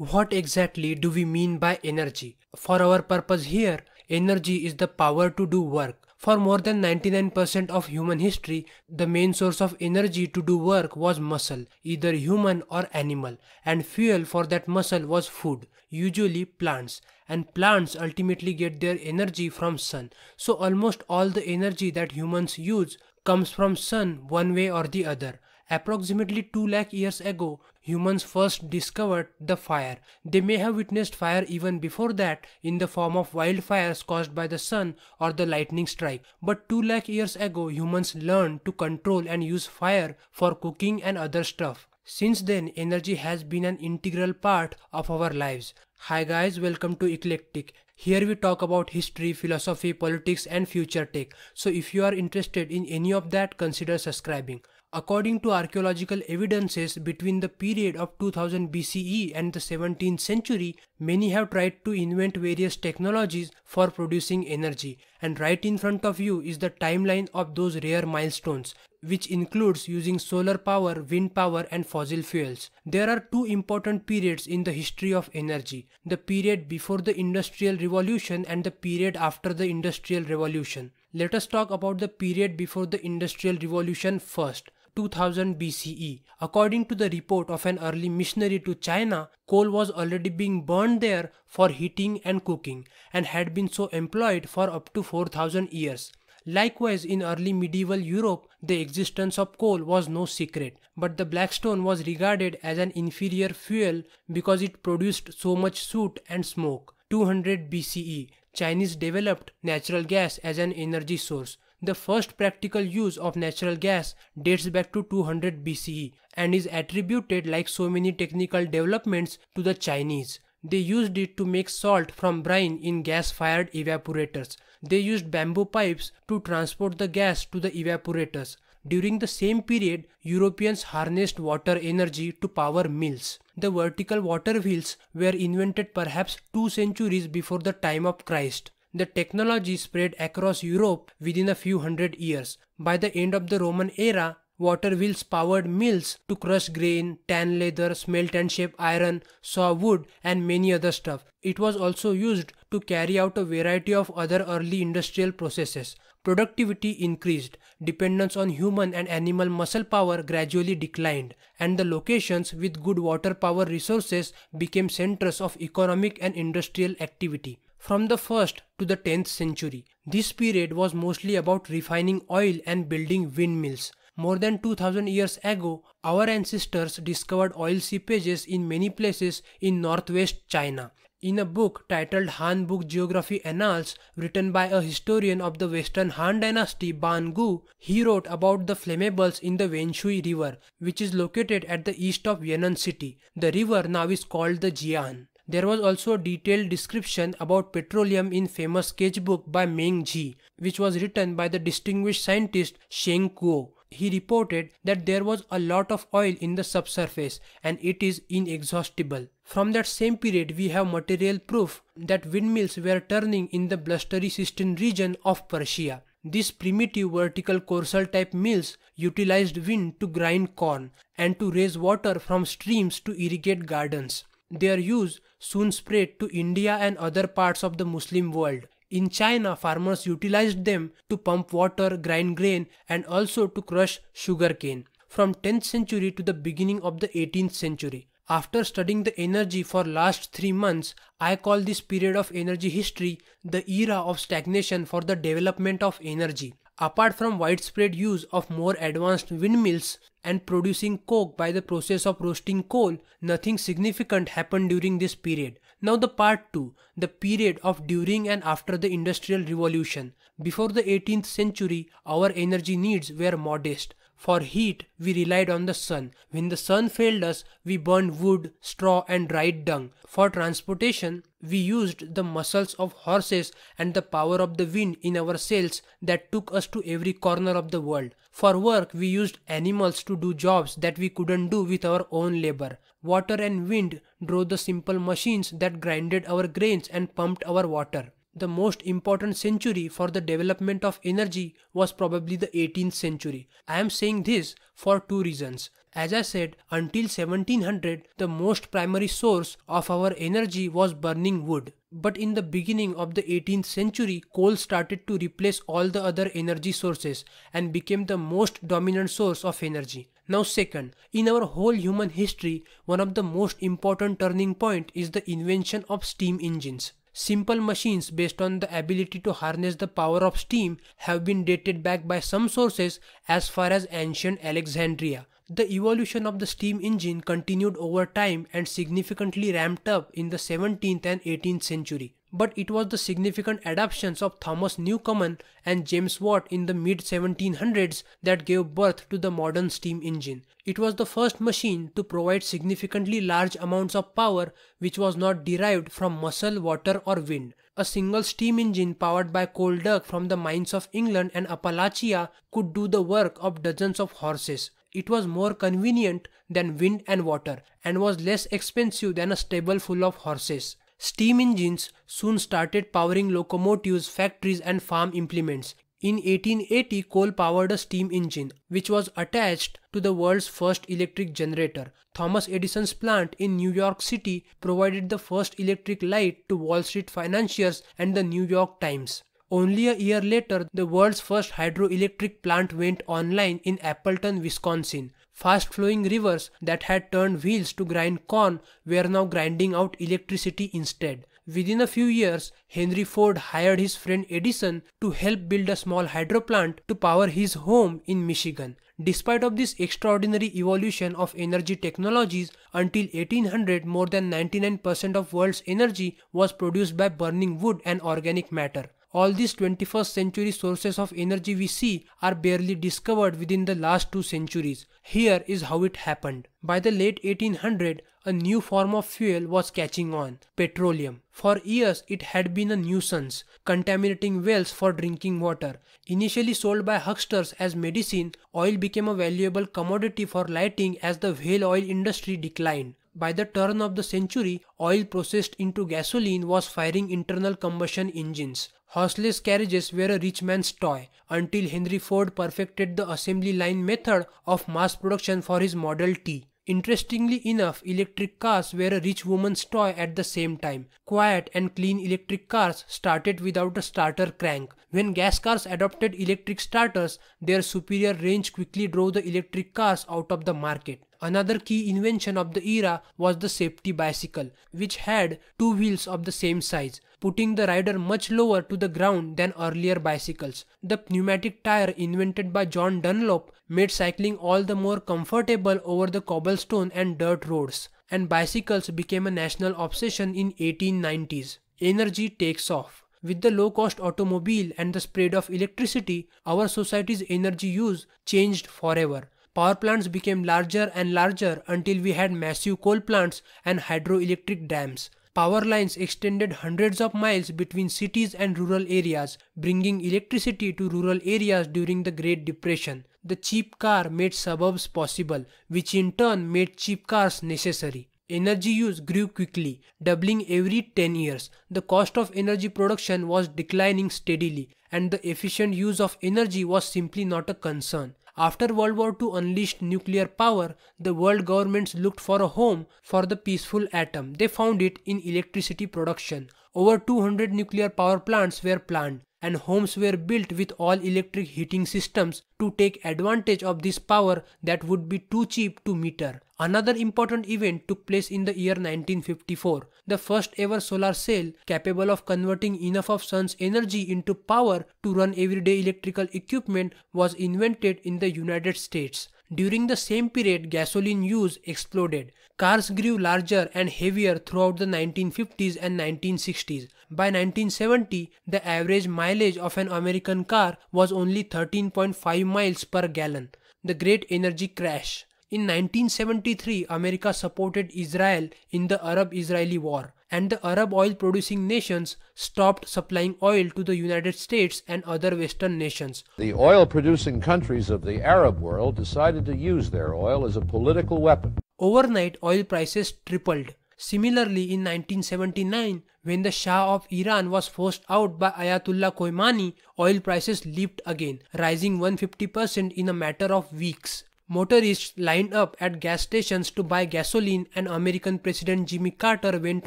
What exactly do we mean by energy? For our purpose here, energy is the power to do work. For more than 99% of human history, the main source of energy to do work was muscle, either human or animal, and fuel for that muscle was food, usually plants, and plants ultimately get their energy from sun. So almost all the energy that humans use comes from sun one way or the other. Approximately 2 lakh years ago, humans first discovered the fire. They may have witnessed fire even before that in the form of wildfires caused by the sun or the lightning strike. But 2 lakh years ago, humans learned to control and use fire for cooking and other stuff. Since then, energy has been an integral part of our lives. Hi guys, welcome to Eclectic. Here we talk about history, philosophy, politics and future tech. So if you are interested in any of that, consider subscribing. According to archaeological evidences, between the period of 2000 BCE and the 17th century, many have tried to invent various technologies for producing energy. And right in front of you is the timeline of those rare milestones, which includes using solar power, wind power and fossil fuels. There are two important periods in the history of energy: the period before the Industrial Revolution and the period after the Industrial Revolution. Let us talk about the period before the Industrial Revolution first. 2000 BCE. According to the report of an early missionary to China, coal was already being burned there for heating and cooking and had been so employed for up to 4,000 years. Likewise, in early medieval Europe, the existence of coal was no secret, but the black stone was regarded as an inferior fuel because it produced so much soot and smoke. 200 BCE, Chinese developed natural gas as an energy source. The first practical use of natural gas dates back to 200 BCE and is attributed, like so many technical developments, to the Chinese. They used it to make salt from brine in gas-fired evaporators. They used bamboo pipes to transport the gas to the evaporators. During the same period, Europeans harnessed water energy to power mills. The vertical water wheels were invented perhaps 2 centuries before the time of Christ. The technology spread across Europe within a few hundred years. By the end of the Roman era, water wheels powered mills to crush grain, tan leather, smelt and shape iron, saw wood and many other stuff. It was also used to carry out a variety of other early industrial processes. Productivity increased, dependence on human and animal muscle power gradually declined, and the locations with good water power resources became centers of economic and industrial activity. From the 1st to the 10th century, this period was mostly about refining oil and building windmills. More than 2000 years ago, our ancestors discovered oil seepages in many places in northwest China. In a book titled Han Book Geography Annals, written by a historian of the Western Han Dynasty, Ban Gu, he wrote about the flammables in the Wenshui River, which is located at the east of Yan'an City. The river now is called the Jian. There was also a detailed description about petroleum in famous sketchbook by Meng Ji, which was written by the distinguished scientist Sheng Kuo. He reported that there was a lot of oil in the subsurface and it is inexhaustible. From that same period, we have material proof that windmills were turning in the blustery Sistan region of Persia. These primitive vertical coarsal type mills utilized wind to grind corn and to raise water from streams to irrigate gardens. Their use soon spread to India and other parts of the Muslim world. In China, farmers utilized them to pump water, grind grain, and also to crush sugarcane. From 10th century to the beginning of the 18th century. After studying the energy for last 3 months, I call this period of energy history the era of stagnation for the development of energy. Apart from widespread use of more advanced windmills and producing coke by the process of roasting coal, nothing significant happened during this period. Now the part 2, the period of during and after the Industrial Revolution. Before the 18th century, our energy needs were modest. For heat, we relied on the sun. When the sun failed us, we burned wood, straw and dried dung. For transportation, we used the muscles of horses and the power of the wind in our sails that took us to every corner of the world. For work, we used animals to do jobs that we couldn't do with our own labor. Water and wind drove the simple machines that grinded our grains and pumped our water. The most important century for the development of energy was probably the 18th century. I am saying this for two reasons. As I said, until 1700, the most primary source of our energy was burning wood. But in the beginning of the 18th century, coal started to replace all the other energy sources and became the most dominant source of energy. Now second, in our whole human history, one of the most important turning point is the invention of steam engines. Simple machines based on the ability to harness the power of steam have been dated back by some sources as far as ancient Alexandria. The evolution of the steam engine continued over time and significantly ramped up in the 17th and 18th century. But it was the significant adoptions of Thomas Newcomen and James Watt in the mid-1700s that gave birth to the modern steam engine. It was the first machine to provide significantly large amounts of power which was not derived from muscle, water or wind. A single steam engine powered by coal duct from the mines of England and Appalachia could do the work of dozens of horses. It was more convenient than wind and water and was less expensive than a stable full of horses. Steam engines soon started powering locomotives, factories and farm implements. In 1880, coal powered a steam engine, which was attached to the world's first electric generator. Thomas Edison's plant in New York City provided the first electric light to Wall Street financiers and the New York Times. Only a year later, the world's first hydroelectric plant went online in Appleton, Wisconsin. Fast-flowing rivers that had turned wheels to grind corn were now grinding out electricity instead. Within a few years, Henry Ford hired his friend Edison to help build a small hydro plant to power his home in Michigan. Despite of this extraordinary evolution of energy technologies, until 1800 more than 99% of world's energy was produced by burning wood and organic matter. All these 21st century sources of energy we see are barely discovered within the last two centuries. Here is how it happened. By the late 1800s, a new form of fuel was catching on, petroleum. For years, it had been a nuisance, contaminating wells for drinking water. Initially sold by hucksters as medicine, oil became a valuable commodity for lighting as the whale oil industry declined. By the turn of the century, oil processed into gasoline was firing internal combustion engines. Horseless carriages were a rich man's toy until Henry Ford perfected the assembly line method of mass production for his Model T. Interestingly enough, electric cars were a rich woman's toy at the same time. Quiet and clean electric cars started without a starter crank. When gas cars adopted electric starters, their superior range quickly drove the electric cars out of the market. Another key invention of the era was the safety bicycle, which had two wheels of the same size, putting the rider much lower to the ground than earlier bicycles. The pneumatic tire invented by John Dunlop made cycling all the more comfortable over the cobblestone and dirt roads, and bicycles became a national obsession in 1890s. Energy takes off. With the low-cost automobile and the spread of electricity, our society's energy use changed forever. Power plants became larger and larger until we had massive coal plants and hydroelectric dams. Power lines extended hundreds of miles between cities and rural areas, bringing electricity to rural areas during the Great Depression. The cheap car made suburbs possible, which in turn made cheap cars necessary. Energy use grew quickly, doubling every 10 years. The cost of energy production was declining steadily, and the efficient use of energy was simply not a concern. After World War II unleashed nuclear power, the world governments looked for a home for the peaceful atom. They found it in electricity production. Over 200 nuclear power plants were planned, and homes were built with all-electric heating systems to take advantage of this power that would be too cheap to meter. Another important event took place in the year 1954. The first ever solar cell, capable of converting enough of sun's energy into power to run everyday electrical equipment, was invented in the United States. During the same period, gasoline use exploded. Cars grew larger and heavier throughout the 1950s and 1960s. By 1970, the average mileage of an American car was only 13.5 miles per gallon. The Great Energy Crash. In 1973, America supported Israel in the Arab-Israeli War, and the Arab oil-producing nations stopped supplying oil to the United States and other Western nations. The oil-producing countries of the Arab world decided to use their oil as a political weapon. Overnight, oil prices tripled. Similarly, in 1979, when the Shah of Iran was forced out by Ayatollah Khomeini, oil prices leaped again, rising 150% in a matter of weeks. Motorists lined up at gas stations to buy gasoline, and American President Jimmy Carter went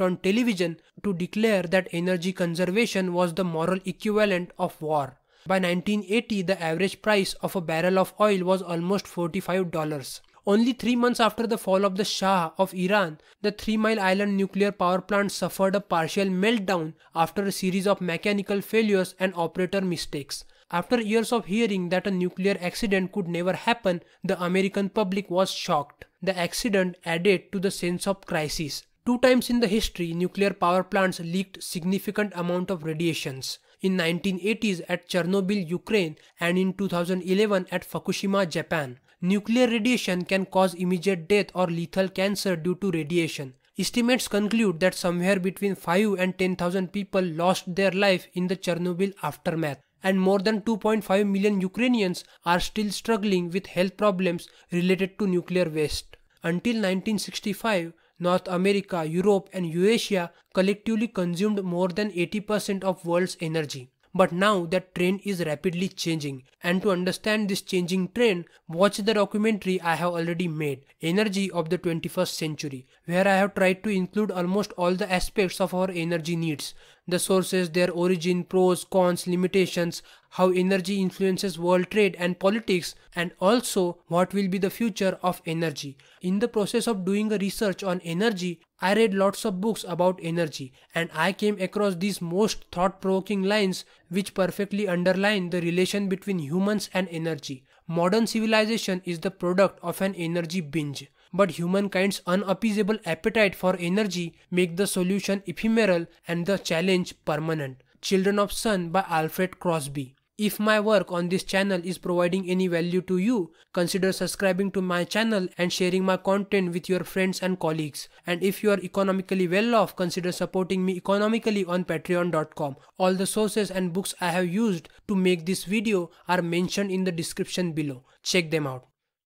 on television to declare that energy conservation was the moral equivalent of war. By 1980, the average price of a barrel of oil was almost $45. Only 3 months after the fall of the Shah of Iran, the 3 Mile Island nuclear power plant suffered a partial meltdown after a series of mechanical failures and operator mistakes. After years of hearing that a nuclear accident could never happen, the American public was shocked. The accident added to the sense of crisis. 2 times in the history, nuclear power plants leaked significant amount of radiations. In 1980s at Chernobyl, Ukraine, and in 2011 at Fukushima, Japan. Nuclear radiation can cause immediate death or lethal cancer due to radiation. Estimates conclude that somewhere between 5 and 10,000 people lost their life in the Chernobyl aftermath, and more than 2.5 million Ukrainians are still struggling with health problems related to nuclear waste. Until 1965, North America, Europe, and Eurasia collectively consumed more than 80% of world's energy. But now that trend is rapidly changing, and to understand this changing trend, watch the documentary I have already made, Energy of the 21st Century, where I have tried to include almost all the aspects of our energy needs. The sources, their origin, pros, cons, limitations, how energy influences world trade and politics, and also what will be the future of energy. In the process of doing a research on energy, I read lots of books about energy, and I came across these most thought-provoking lines which perfectly underline the relation between humans and energy. Modern civilization is the product of an energy binge. But humankind's unappeasable appetite for energy make the solution ephemeral and the challenge permanent. Children of the Sun by Alfred Crosby. If my work on this channel is providing any value to you, consider subscribing to my channel and sharing my content with your friends and colleagues. And if you are economically well off, consider supporting me economically on patreon.com. All the sources and books I have used to make this video are mentioned in the description below. Check them out.